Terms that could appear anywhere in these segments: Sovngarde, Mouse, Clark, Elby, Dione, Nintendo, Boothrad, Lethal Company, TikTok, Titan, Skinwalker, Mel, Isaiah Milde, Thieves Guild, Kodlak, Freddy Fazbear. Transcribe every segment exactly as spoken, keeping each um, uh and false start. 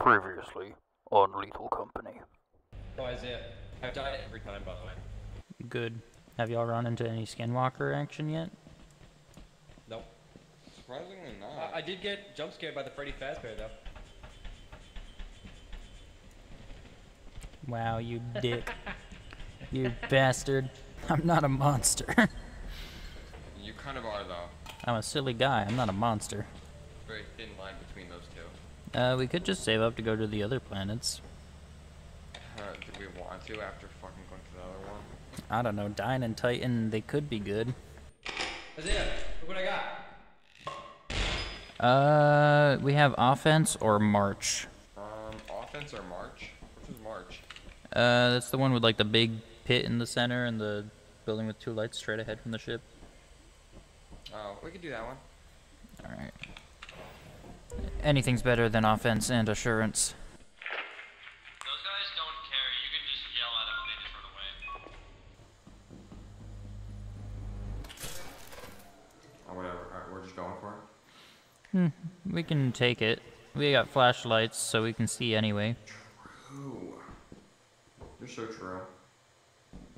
Previously on Lethal Company. Oh, Isaiah, I've done it every time, by the way. Good. Have y'all run into any Skinwalker action yet? Nope. Surprisingly not. I, I did get jump scared by the Freddy Fazbear, though. Wow, you dick. You bastard. I'm not a monster. You kind of are, though. I'm a silly guy. I'm not a monster. Very thin line between those two. Uh, we could just save up to go to the other planets. Uh, do we want to after fucking going to the other one? I don't know. Dione and Titan, they could be good. Isaiah, look what I got. Uh, we have offense or march. Um, offense or march? Which is march? Uh, that's the one with like the big pit in the center and the building with two lights straight ahead from the ship. Oh, we could do that one. Alright. Anything's better than offense and assurance. Those guys don't care. You can just yell at them and they just run away. Oh, whatever. Alright, we're just going for it? Hmm. We can take it. We got flashlights, so we can see anyway. True. You're so true.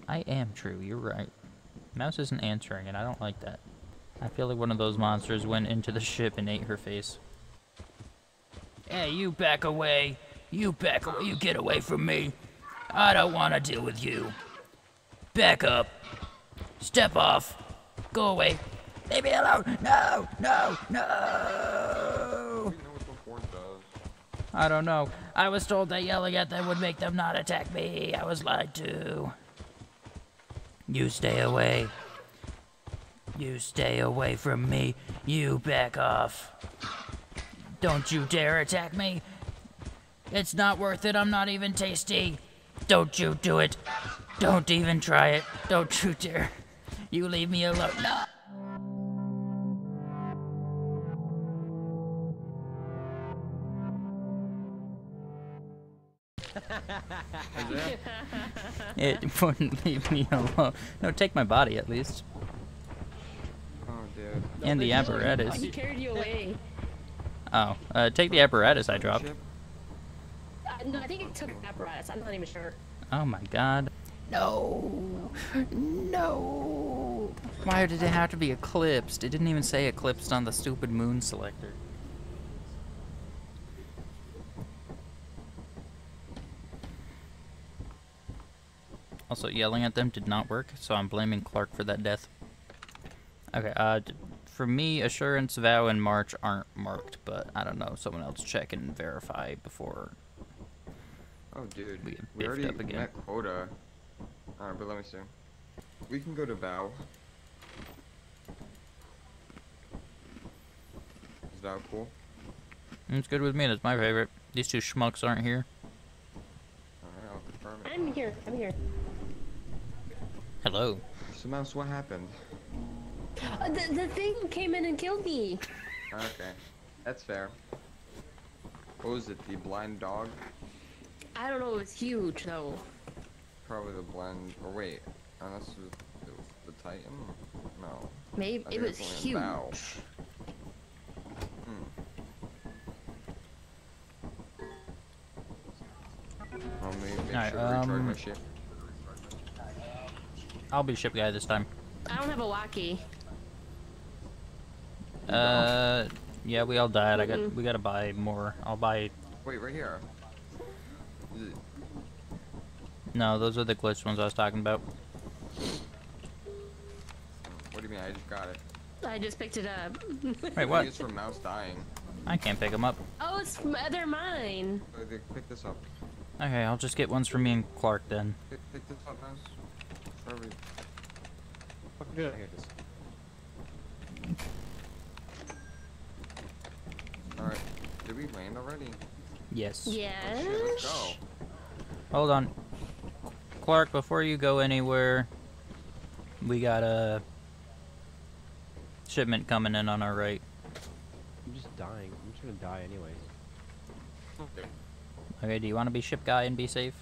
I am true. You're right. Mouse isn't answering, and I don't like that. I feel like one of those monsters went into the ship and ate her face. Hey, you back away. You back away. You get away from me. I don't want to deal with you. Back up. Step off. Go away. Leave me alone. No, no, no. I don't know. I was told that yelling at them would make them not attack me. I was lied to. You stay away. You stay away from me. You back off. Don't you dare attack me. It's not worth it. I'm not even tasty. Don't you do it. Don't even try it. Don't you dare. You leave me alone. No. It wouldn't leave me alone. No, take my body at least. And the apparatus. He carried you away. Oh, uh, take the apparatus I dropped. Uh, no, I think it took the apparatus. I'm not even sure. Oh my god. No. No. Why did it have to be eclipsed? It didn't even say eclipsed on the stupid moon selector. Also, yelling at them did not work, so I'm blaming Clark for that death. Okay, uh, for me, assurance, vow, and march aren't marked, but I don't know. Someone else check and verify before. Oh, dude, we, we already up again. Met quota. All right, but let me see. We can go to vow. Is vow cool? It's good with me. That's my favorite. These two schmucks aren't here. All right, I'll confirm it. I'm here. I'm here. Hello. So, Mouse, what happened? Uh, the, the thing came in and killed me. Okay, that's fair. What was it, the blind dog? I don't know, it was huge though. Probably the blind, or wait, unless it was the Titan? No. Maybe, it was huge. Bow. Hmm. I'll make right, sure um, recharge my ship. I'll be ship guy this time. I don't have a walkie. Uh, yeah, we all died. Mm-hmm. I got, we gotta buy more. I'll buy. Wait, right here. No, those are the glitch ones I was talking about. What do you mean? I just got it. I just picked it up. Wait, what? It's for Mouse dying. I can't pick them up. Oh, it's they're mine. Pick this up. Okay, I'll just get ones for me and Clark then. Pick, pick this up, Mouse. Whatever. Fucking do it. I hear this. Alright, did we land already? Yes. Yes. Oh, let's go. Hold on. Clark, before you go anywhere, we got a shipment coming in on our right. I'm just dying. I'm just gonna die anyways. Okay, okay, do you want to be ship guy and be safe?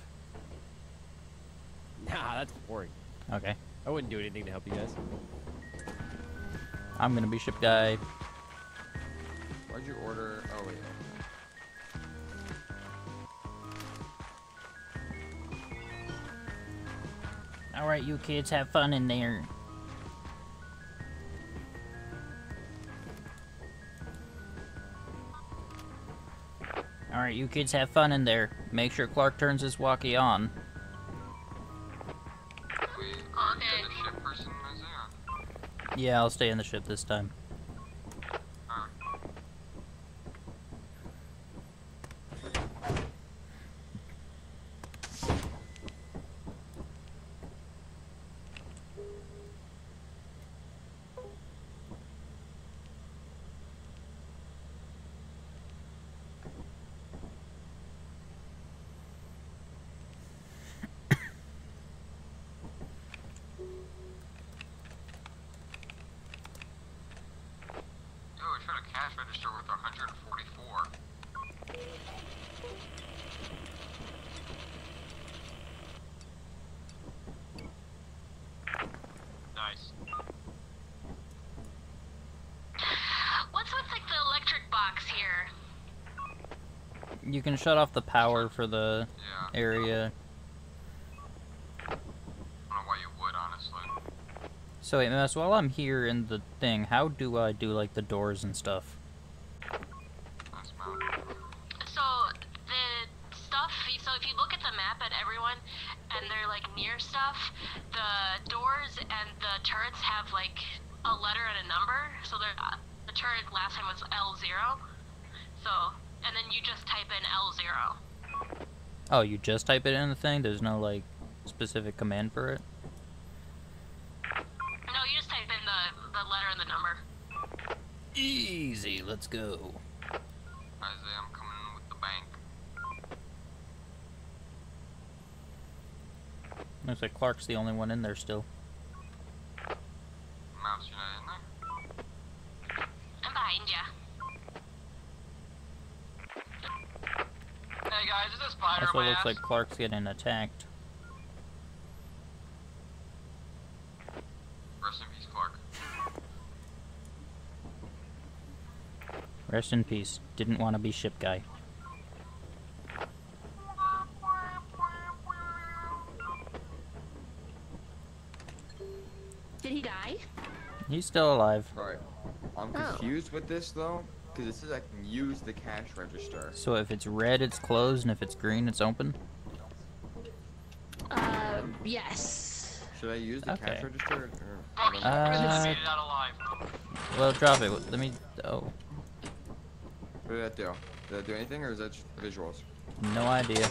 Nah, that's boring. Okay. I wouldn't do anything to help you guys. I'm gonna be ship guy. Why'd you order? Oh, wait. Alright, you kids, have fun in there. Alright, you kids have fun in there. Make sure Clark turns his walkie on. We are okay. To the ship person, Isaiah. Yeah, I'll stay in the ship this time. Huh. Cash register with one hundred forty-four. Nice. What's with like the electric box here? You can shut off the power for the yeah. area. I don't know why you would, honestly. So wait, Mouse, while I'm here in the thing, how do I do, like, the doors and stuff? So, the stuff, so if you look at the map at everyone, and they're, like, near stuff, the doors and the turrets have, like, a letter and a number. So the turret last time was L zero. So, and then you just type in L zero. Oh, you just type it in the thing? There's no, like, specific command for it? Easy, let's go. Isaiah, I'm coming in with the bank. Looks like Clark's the only one in there still. Mouse, you're not in there? I'm behind ya. Hey guys, is this spider That's what looks ass? like Clark's getting attacked. Rest in peace. Didn't want to be ship guy. Did he die? He's still alive. Right. I'm confused oh. with this though, because it says I can use the cash register. So if it's red, it's closed, and if it's green, it's open? Uh, yes. Should I use the okay. cash register? Or... Uh, well, drop it. Let me... Oh. What did that do? Did that do anything, or is that just visuals? No idea.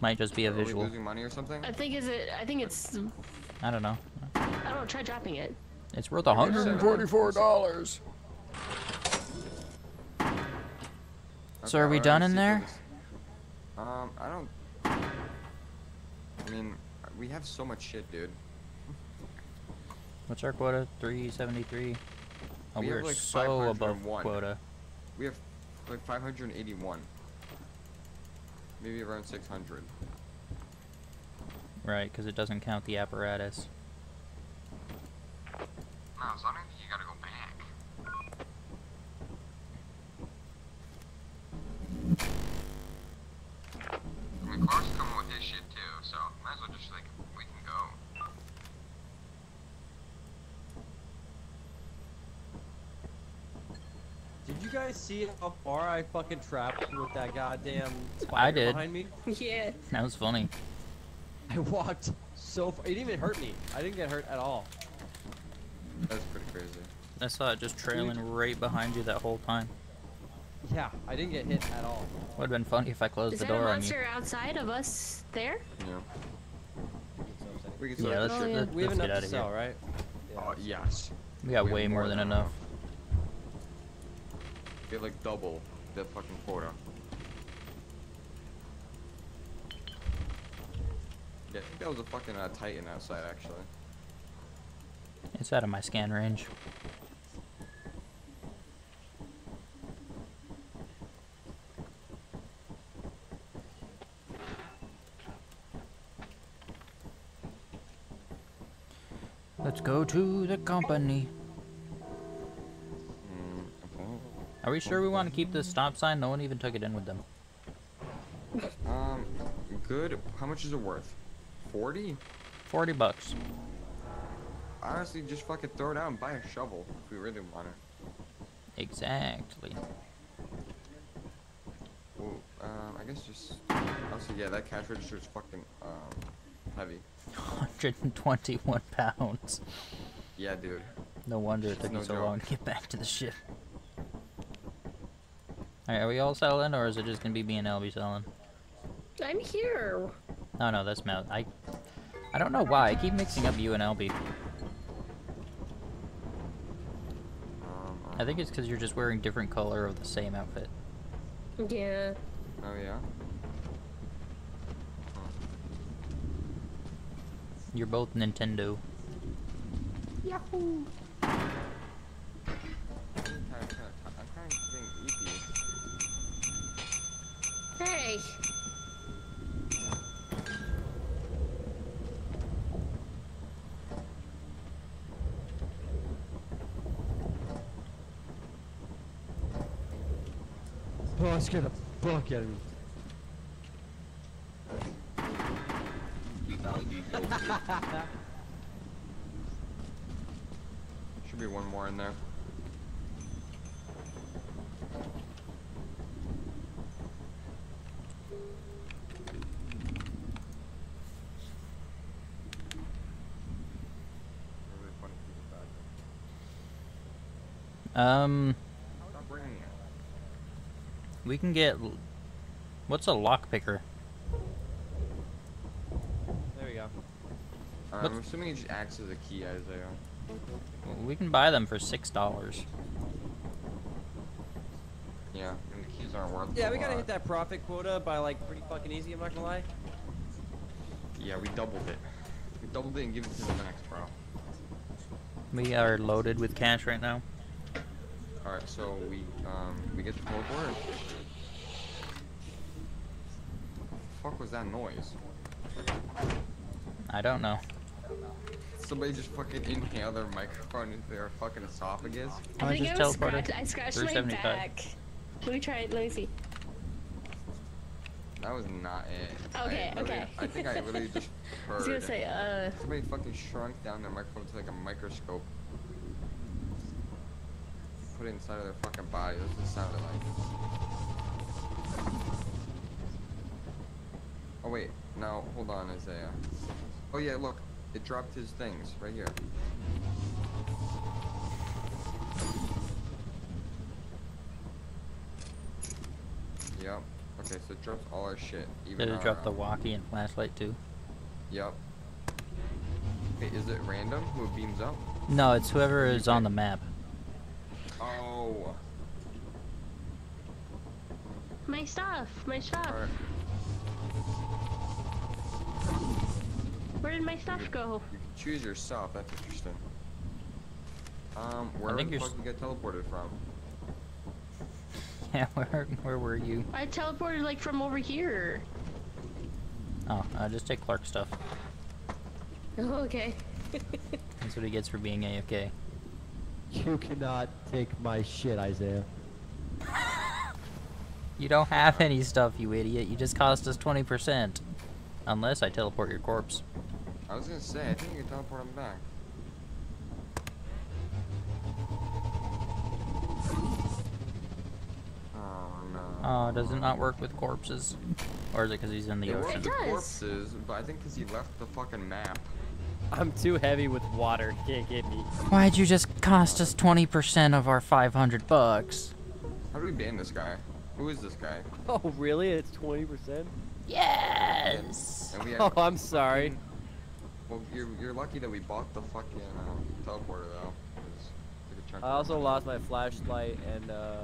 Might just be a visual. Are we losing money or something? I think is it. I think it's. I don't know. I don't know. Try dropping it. It's worth a hundred and forty-four dollars. So are we done in there? Um, I don't. I mean, we have so much shit, dude. What's our quota? three seventy-three. Oh, we we're like so above quota. We have like five hundred eighty-one. Maybe around six hundred. Right, because it doesn't count the apparatus. No, so I don't think you gotta go back. I mean, Clark's coming with his shit too, so might as well just like, we can go. Did you guys see how far I fucking trapped with that goddamn spider I did. behind me? Yeah. That was funny. I walked so far. It didn't even hurt me. I didn't get hurt at all. That was pretty crazy. I saw it just trailing Dude. right behind you that whole time. Yeah, I didn't get hit at all. Would have been funny if I closed Is the door on you. Is there a monster outside of us there? Yeah. We can sell yeah, let's, oh, yeah. Let's, we have let's enough get out to sell, here. right? Yeah. Oh, yes. We got we way more than enough. enough. Get like double the fucking quota. Yeah, I think that was a fucking uh, Titan outside, actually. It's out of my scan range. Let's go to the company. Are we sure we want to keep this stop sign? No one even took it in with them. Um, good. How much is it worth? Forty? Forty bucks. Honestly, just fucking throw it out and buy a shovel if we really want it. Exactly. Well, um, I guess just. Also, yeah, that cash register is fucking um heavy. one hundred twenty-one pounds. Yeah, dude. No wonder it took me so long to get back to the ship. Alright, are we all selling, or is it just gonna be me and Elby selling? I'm here. No, no, that's Mel. I, I don't know why. I keep mixing up you and Elby. I think it's because you're just wearing different color of the same outfit. Yeah. Oh, yeah? You're both Nintendo. Yahoo! I'm trying to think easy. Hey! Oh, scared the fuck out of me. Should be one more in there. Um, we can get. What's a lock picker? Um, I'm assuming it just acts as a key, Isaiah. We can buy them for six dollars. Yeah, and the keys aren't worth. Yeah, we gotta hit that profit quota by like pretty fucking easy. I'm not gonna lie. Yeah, we doubled it. We doubled it and gave it to the max, bro. We are loaded with cash right now. All right, so we um we get to pull the board. What the fuck was that noise? I don't know. Somebody just fucking inhaled their microphone into their fucking esophagus. I think I was scratched. I scratched my back. Let me try it. Let me see. That was not it. Okay, I okay. I think I really just heard. I was gonna say, uh... somebody fucking shrunk down their microphone to like a microscope. Put it inside of their fucking body. That's what it sounded like. Oh wait, no, hold on, Isaiah. Oh yeah, look, it dropped his things right here. Yep. Okay, so it dropped all our shit. Even did it drop the walkie and flashlight too? Yep. Wait, is it random who beams up? No, it's whoever is on the map. Oh. My stuff, my stuff. Where did my stuff go? You can choose yourself. That's interesting. Um, where did you get teleported from? Yeah, where where were you? I teleported like from over here. Oh, uh, just take Clark's stuff. Oh, okay. That's what he gets for being A F K. You cannot take my shit, Isaiah. You don't have any stuff, you idiot. You just cost us twenty percent. Unless I teleport your corpse. I was gonna say, I think you can teleport him back. Oh no. Oh, does it not work with corpses? Or is it because he's in the it ocean? It does. Corpses, but I think because he left the fucking map. I'm too heavy with water. Can't get me. Why'd you just cost us twenty percent of our five hundred bucks? How do we ban this guy? Who is this guy? Oh, really? It's twenty percent? Yes! And, and we oh, I'm sorry. Well, you're, you're lucky that we bought the fucking uh, teleporter, though. Like I also lost my flashlight and, uh...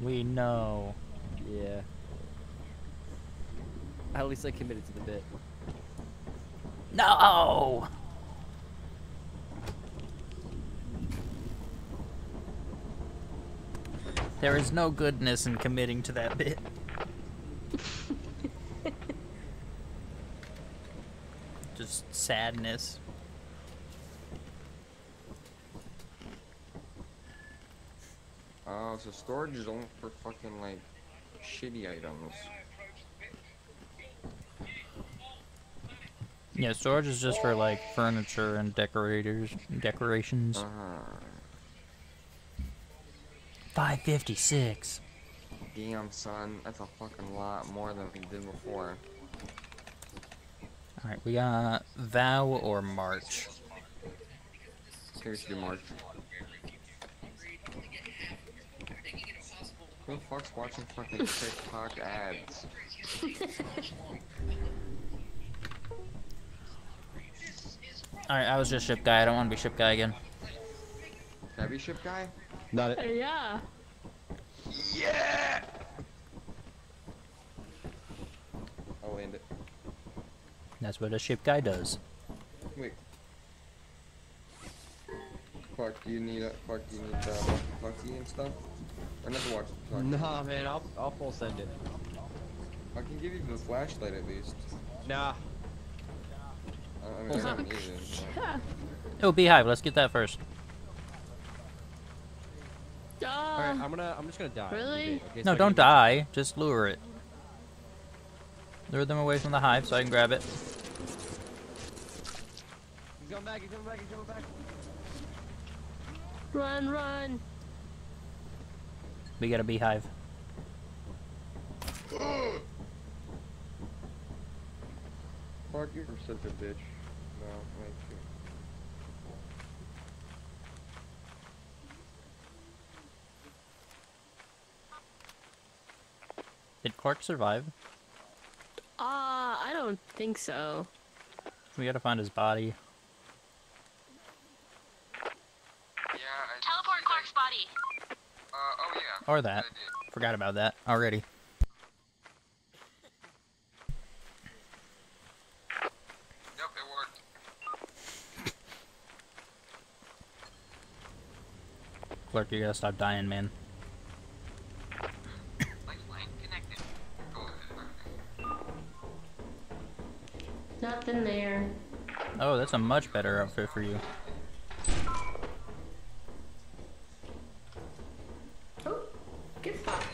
we know. Yeah. At least I committed to the bit. No! There is no goodness in committing to that bit. Just sadness. Oh, so storage is only for fucking like shitty items. Yeah, storage is just for like furniture and decorators, decorations. Uh -huh. Five fifty six. Damn, son, that's a fucking lot more than we did before. All right, we got Vow or March. Here's your March. Who the fuck's watching fucking TikTok ads? Alright, I was just ship guy. I don't want to be ship guy again. Can I be ship guy? Not it. Yeah. Yeah! I'll land it. That's what a ship guy does. Wait. Clark, do you need a. Clark, do you need a. Bucky and stuff? I never watched Clark. Nah, man, I'll, I'll full send it. I can give you the flashlight at least. Nah. I mean, I don't need it, so. Oh, Beehive, let's get that first. Uh, Alright, I'm gonna I'm just gonna die. Really? Okay, no, so don't die. Just lure it. Lure them away from the hive so I can grab it. He's going back, he's going back, he's going back. Run, run. We got a beehive. Clark, you're such a bitch. No, wait. Did Clark survive? Ah, uh, I don't think so. We gotta find his body. Yeah. I Teleport Clark's body. Uh, oh yeah. Or that. Forgot about that already. Clark, you gotta stop dying, man. Nothing there. Oh, that's a much better outfit for you. Oh, good fox.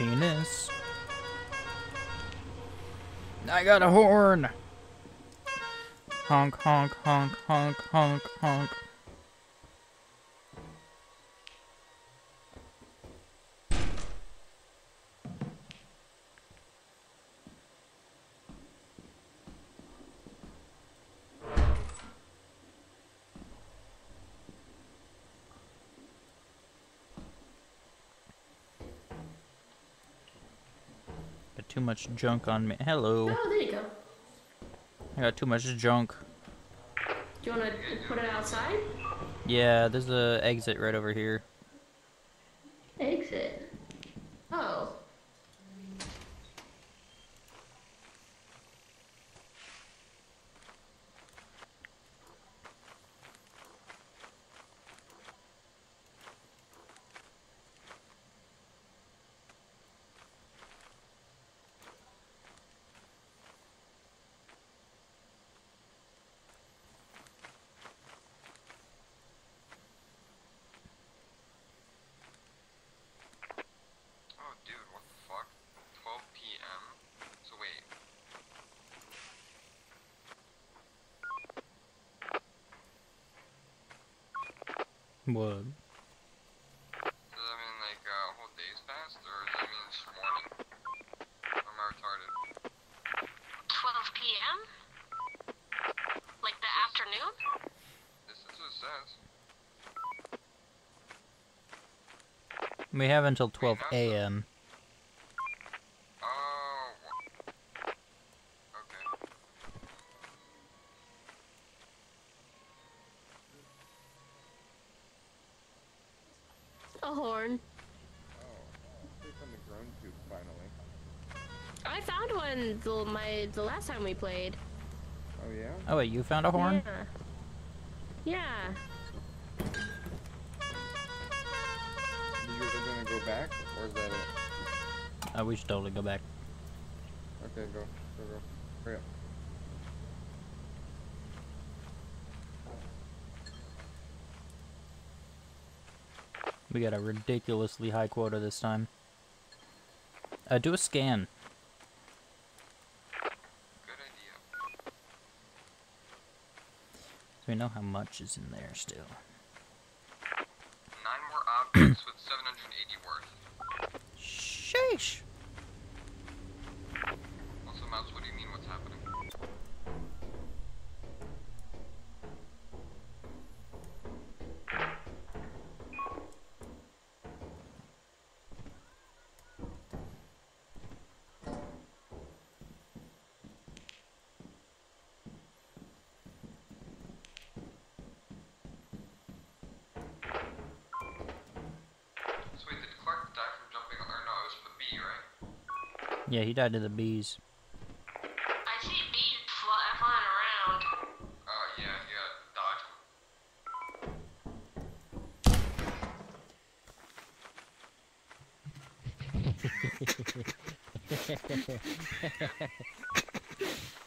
Penis. I got a horn. Honk, honk, honk, honk, honk, honk. Too much junk on me. Hello. Oh, there you go. I got too much junk. Do you want to put it outside? Yeah, there's an exit right over here. Exit? Oh. What? Does that mean like a uh, whole day's past, or does that mean it's morning? Or am I retarded? twelve p m? Like the this afternoon? This is what it says. We have until twelve a m A horn. Oh, it's on the ground tube finally. I found one the, my, the last time we played. Oh, yeah? Oh, wait, you found a horn? Yeah. Yeah. You guys are gonna go back, or is that it? Oh, we should totally go back. Okay, go. Go, go. Hurry up. We got a ridiculously high quota this time. Uh, do a scan. Good idea. So we know how much is in there still. Nine more objects with seven hundred eighty worth. Sheesh! Also, Mouse, what do you mean what's happening? Yeah, he died to the bees. I see bees fly, flying around. Oh, uh, yeah, yeah,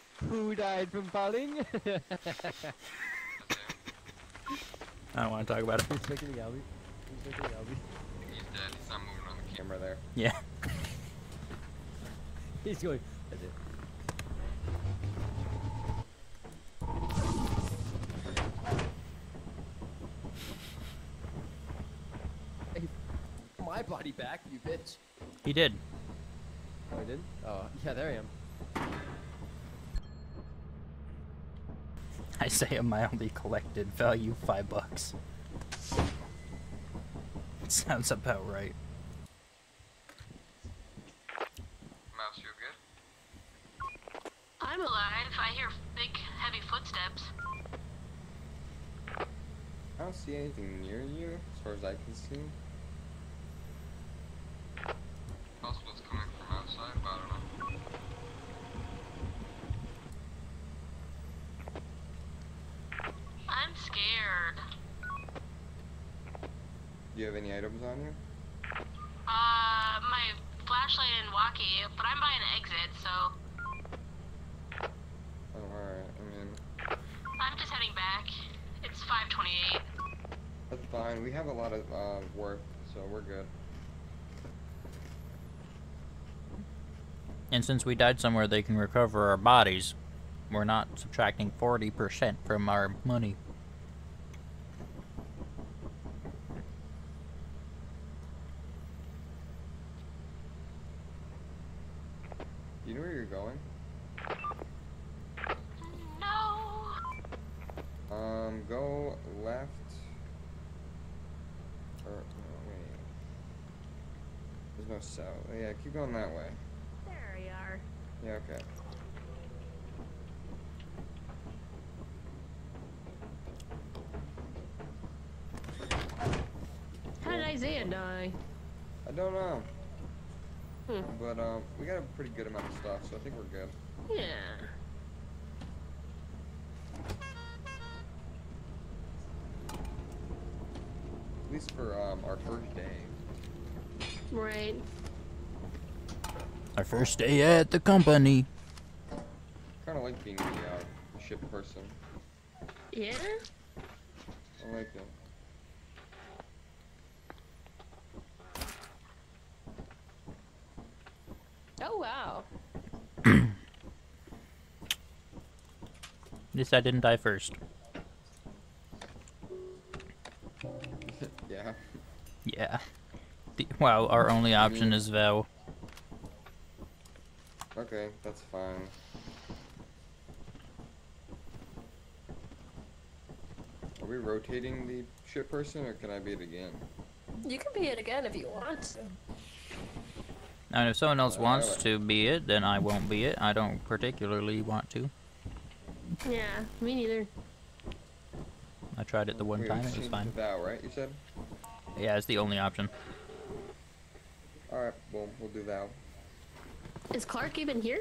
dodge. Who died from falling? I don't want to talk about it. He's looking at Elby. He's looking at Elby. He's dead. He's not moving on the camera there. Yeah. He's going. That's it. Hey, my body back, you bitch. He did. Oh, he did? Oh, yeah, there I am. Isaiah Milde collected, value five bucks. Sounds about right. I'm alive. I hear big, heavy footsteps. I don't see anything near you, as far as I can see. Possible it's coming from outside, but I don't know. I'm scared. Do you have any items on you? Uh, my flashlight and walkie, but I'm by an exit, so... five twenty-eight. That's fine. We have a lot of uh, work, so we're good. And since we died somewhere, they can recover our bodies. We're not subtracting forty percent from our money. Do you know where you're going? Um, go left, or, no, wait, there's no south, yeah, keep going that way. There we are. Yeah, okay. How did Isaiah die? I don't know. Hmm. But, um, we got a pretty good amount of stuff, so I think we're good. Yeah. At least for um, our first day. Right. Our first day at the company. Kind of like being the uh, ship person. Yeah? I like it. Oh, wow. At least I didn't die first. Yeah. Yeah. The, well, our only option is Vel. Okay, that's fine. Are we rotating the ship person, or can I be it again? You can be it again if you want to. And if someone else uh, wants to be it, then I won't be it. I don't particularly want to. Yeah, me neither. I tried it the one Wait, time, it was fine. Vow, right, you said? Yeah, it's the only option. Alright, well, we'll do that. Is Clark even here?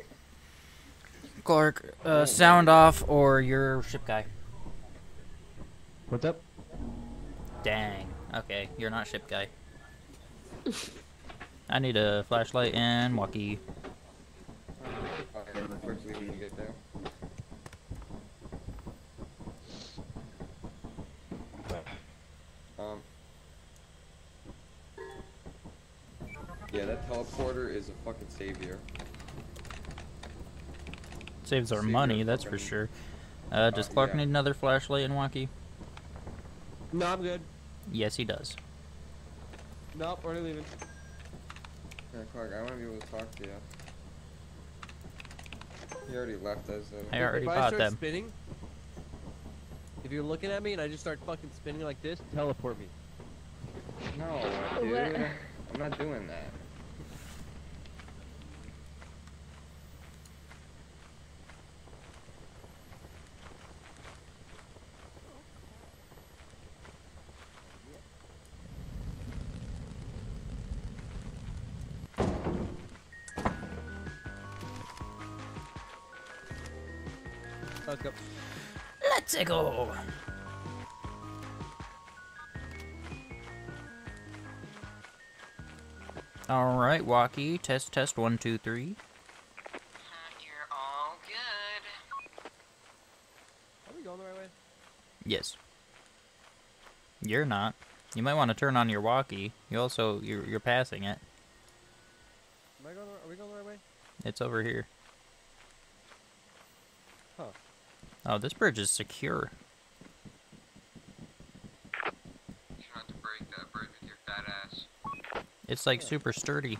Clark, uh, sound off or your ship guy. What's up? Dang. Okay, you're not ship guy. I need a flashlight and walkie. Okay, first we need to get there. Um. Yeah, that teleporter is a fucking savior. Saves our savior money, that's for sure. Uh, does Clark uh, yeah. need another flashlight and walkie? No, I'm good. Yes, he does. Nope, we're leaving. Yeah, Clark, I want to be able to talk to you. He already left us. I already bought them. If I start spinning, if you're looking at me and I just start fucking spinning like this, teleport me. No, dude. What? I'm not doing that. Let's go. All right, walkie. Test, test. One, two, three. You're all good. Are we going the right way? Yes. You're not. You might want to turn on your walkie. You also you're you're passing it. Am I going? The, are we going the right way? It's over here. Huh. Oh, this bridge is secure. You have to break that bridge with your fat ass. It's like yeah. super sturdy.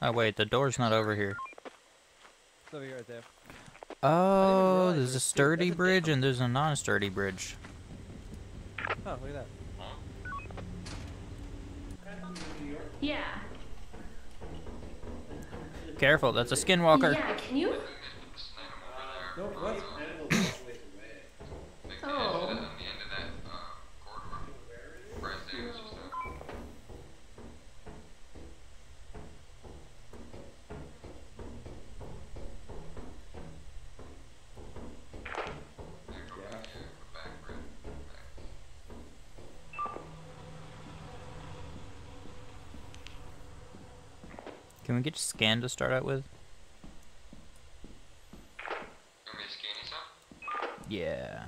Oh wait, the door's not over here. It's over here right there. Oh, there's a sturdy bridge and there's a non-sturdy bridge. Oh, look at that. Yeah. Careful, that's a skinwalker. Yeah, can you? No, what? Oh. Can we get a scan to start out with? Yeah.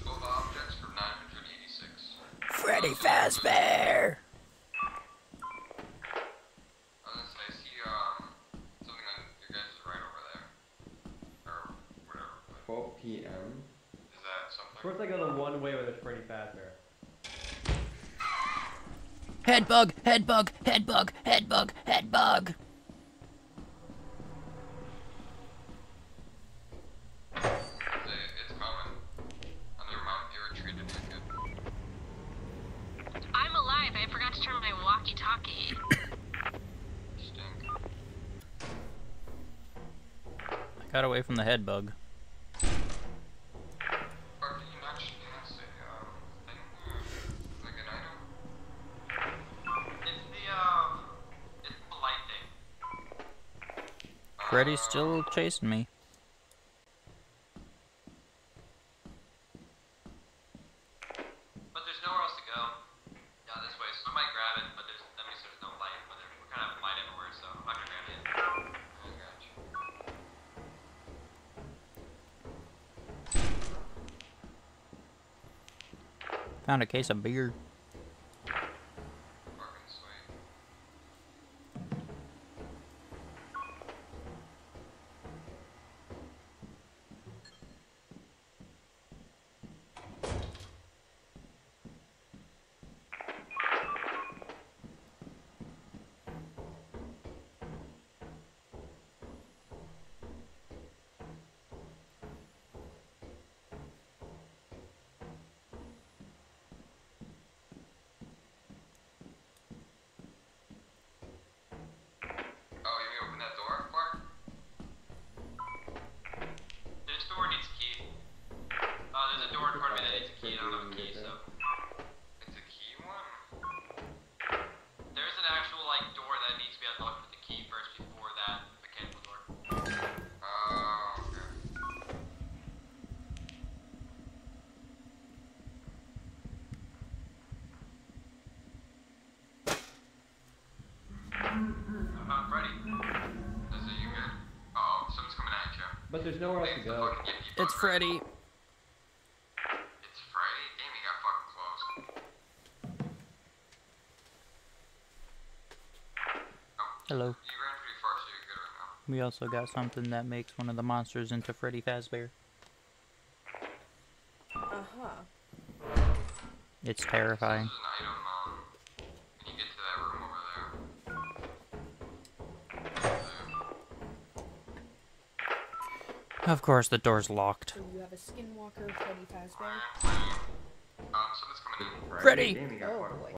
Total objects for nine hundred eighty-six. Freddy Fazbear! Unless I see um, something on your guys' right over there. Or whatever. twelve p m? Is that something? We're like on the one way with a Freddy Fazbear. Head bug! Head bug! Head bug! Head bug! Head bug! Got away from the head bug. Freddy's still chasing me. Found a case of beer. But there's nowhere else to go. It's Freddy. It's Freddy? Damn, he got fucking close. Hello. You ran pretty far, so you're good right now. We also got something that makes one of the monsters into Freddy Fazbear. Uh-huh. It's terrifying. Of course, the door's locked. So you have a Skinwalker, Freddy Fazbear. Um, someone's coming in. Freddy! Freddy. Oh, boy.